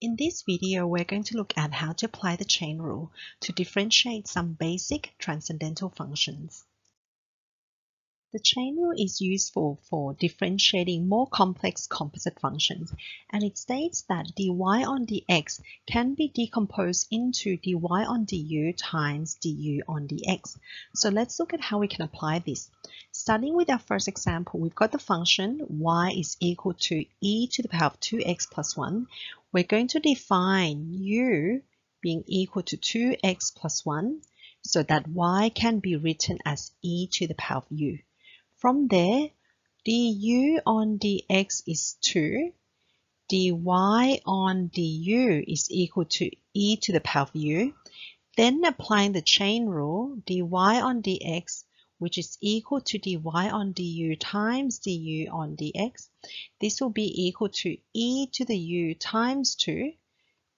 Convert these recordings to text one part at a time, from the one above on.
In this video, we're going to look at how to apply the chain rule to differentiate some basic transcendental functions. The chain rule is useful for differentiating more complex composite functions, and it states that dy on dx can be decomposed into dy on du times du on dx. So let's look at how we can apply this. Starting with our first example, we've got the function y is equal to e to the power of 2x plus 1. We're going to define u being equal to 2x plus 1 so that y can be written as e to the power of u. From there, du on dx is 2, dy on du is equal to e to the power of u. Then applying the chain rule, dy on dx, which is equal to dy on du times du on dx. This will be equal to e to the u times 2,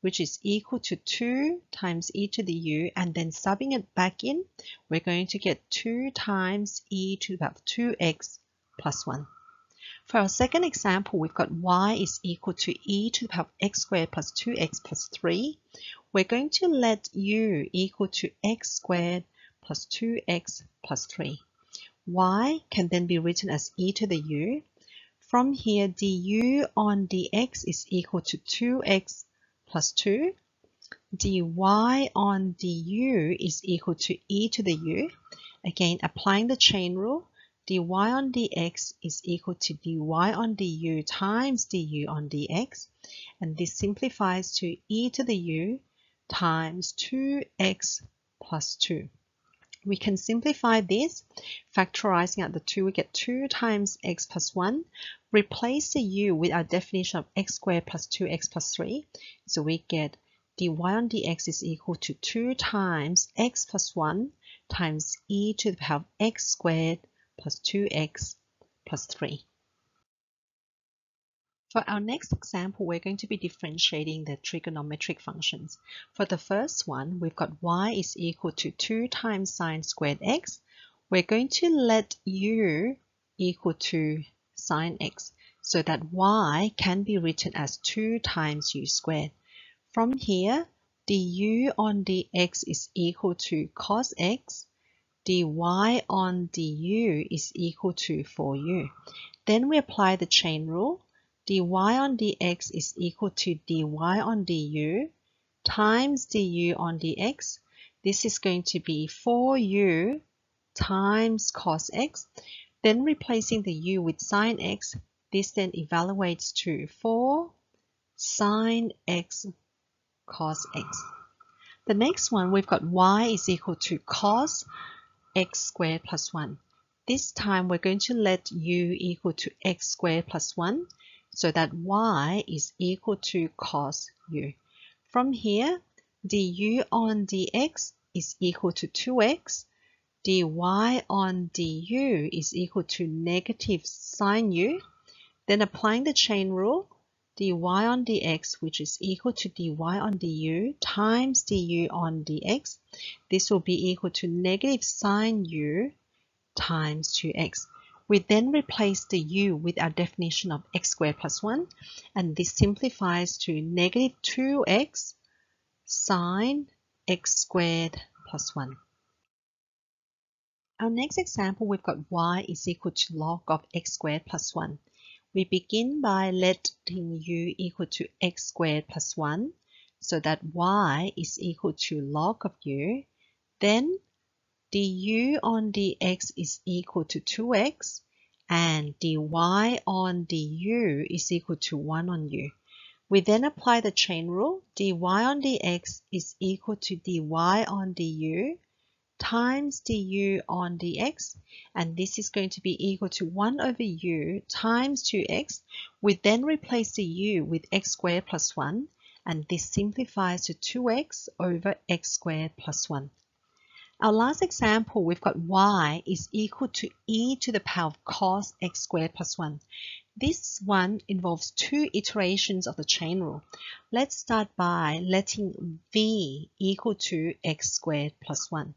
which is equal to 2 times e to the u, and then subbing it back in, we're going to get 2 times e to the power of 2x plus 1. For our second example, we've got y is equal to e to the power of x squared plus 2x plus 3. We're going to let u equal to x squared plus 2x plus 3. Y can then be written as e to the u. From here, du on dx is equal to 2x plus 2. dy on du is equal to e to the u. Again, applying the chain rule, dy on dx is equal to dy on du times du on dx. And this simplifies to e to the u times 2x plus 2. We can simplify this, factorizing out the 2, we get 2 times x plus 1. Replace the u with our definition of x squared plus 2x plus 3. So we get dy on dx is equal to 2 times x plus 1 times e to the power of x squared plus 2x plus 3. For our next example, we're going to be differentiating the trigonometric functions. For the first one, we've got y is equal to 2 times sine squared x. We're going to let u equal to sine x so that y can be written as 2 times u squared. From here, du on dx is equal to cos x. dy on du is equal to 4u. Then we apply the chain rule. Dy on dx is equal to dy on du times du on dx. This is going to be 4u times cos x. Then replacing the u with sine x, this then evaluates to 4 sine x cos x. The next one, we've got y is equal to cos x squared plus 1. This time we're going to let u equal to x squared plus 1. So that y is equal to cos u. From here, du on dx is equal to 2x. dy on du is equal to negative sine u. Then applying the chain rule, dy on dx, which is equal to dy on du times du on dx. This will be equal to negative sine u times 2x. We then replace the u with our definition of x squared plus 1, and this simplifies to negative 2x sine x squared plus 1. Our next example, we've got y is equal to log of x squared plus 1. We begin by letting u equal to x squared plus 1, so that y is equal to log of u. Then du on dx is equal to 2x, and dy on du is equal to 1 on u. We then apply the chain rule. Dy on dx is equal to dy on du times du on dx, and this is going to be equal to 1 over u times 2x. We then replace the u with x squared plus 1, and this simplifies to 2x over x squared plus 1. Our last example, we've got y is equal to e to the power of cos x squared plus 1. This one involves 2 iterations of the chain rule. Let's start by letting v equal to x squared plus 1.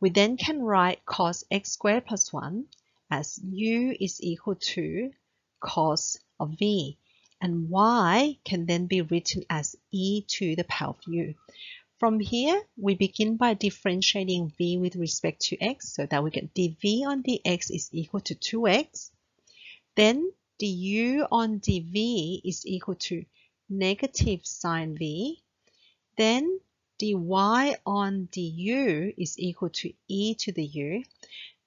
We then can write cos x squared plus 1 as u is equal to cos of v. and y can then be written as e to the power of u. From here, we begin by differentiating v with respect to x, so that we get dv on dx is equal to 2x. Then du on dv is equal to negative sine v. Then dy on du is equal to e to the u.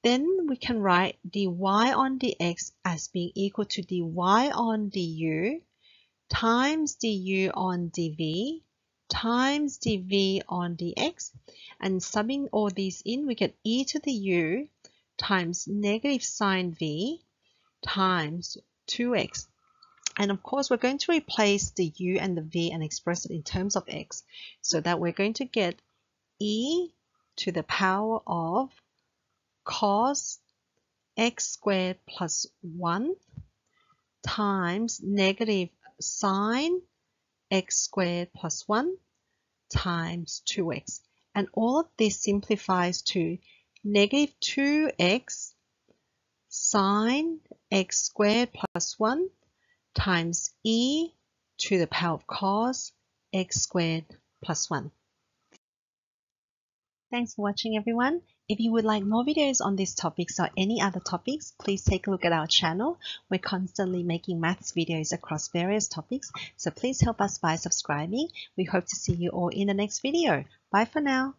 Then we can write dy on dx as being equal to dy on du times du on dv times dv on dx, and summing all these in, we get e to the u times negative sine v times 2x. And of course, we're going to replace the u and the v and express it in terms of x, so that we're going to get e to the power of cos x squared plus 1 times negative sine x squared plus 1 times 2x. And all of this simplifies to negative 2x sine x squared plus 1 times e to the power of cos x squared plus 1. Thanks for watching, everyone. If you would like more videos on these topics or any other topics, please take a look at our channel. We're constantly making maths videos across various topics, so please help us by subscribing. We hope to see you all in the next video. Bye for now.